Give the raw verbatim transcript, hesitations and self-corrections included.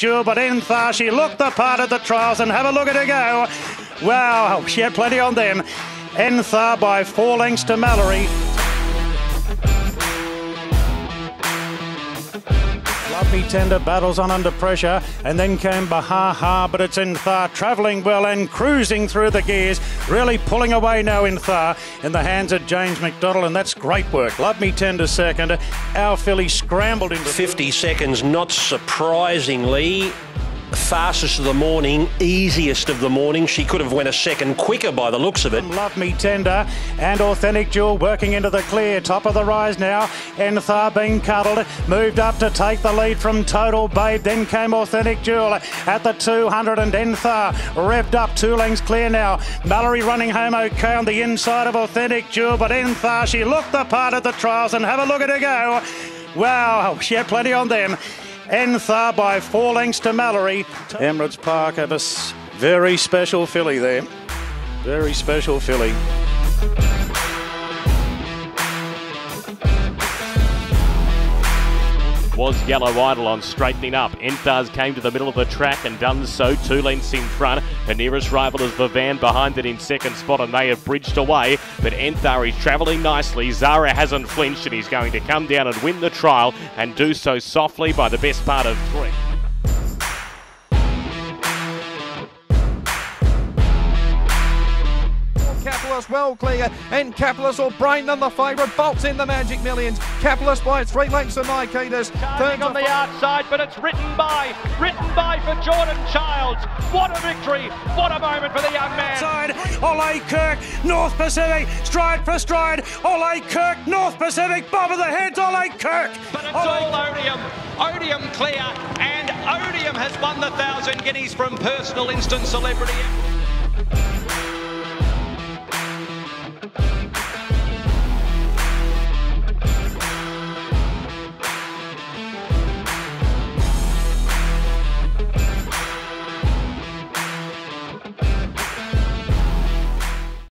Jewel, but Enthaar, she looked the part at the trials, and have a look at her go. Wow, she had plenty on them. Enthaar by four lengths to Mallory. Love Me Tender battles on under pressure, and then came Bahaha, but it's Enthaar travelling well and cruising through the gears, really pulling away now. Enthaar in the hands of James McDonald, and that's great work. Love Me Tender second, Our Filly scrambled into fifty seconds, not surprisingly. Fastest of the morning, easiest of the morning. She could have went a second quicker by the looks of it. Love Me Tender and Authentic Jewel working into the clear. Top of the rise now. Enthaar being cuddled. Moved up to take the lead from Total Babe. Then came Authentic Jewel at the two hundred, and Enthaar revved up. Two lengths clear now. Mallory running home okay on the inside of Authentic Jewel, but Enthaar, she looked the part at the trials, and have a look at her go. Wow, she had plenty on them. Enthaar by four lengths to Mallory. Emirates Park have a very special filly there. Very special filly. Was Yellow Idol on straightening up. Enthaar's came to the middle of the track and done so two lengths in front. Her nearest rival is Vivan behind it in second spot, and they have bridged away. But Enthaar is travelling nicely. Zara hasn't flinched, and he's going to come down and win the trial and do so softly by the best part of three. Capitalist well clear, and Capitalist will brain them the favourite, bolts in the Magic Millions. Capitalist by three lengths of Mikaeters. Turning on the outside, but it's written by, written by for Jordan Childs. What a victory, what a moment for the young man. Outside, Ole Kirk, North Pacific, stride for stride. Ole Kirk, North Pacific, bob of the heads, Ole Kirk. But it's all Odium, Odium clear, and Odium has won the Thousand Guineas from personal instant celebrity.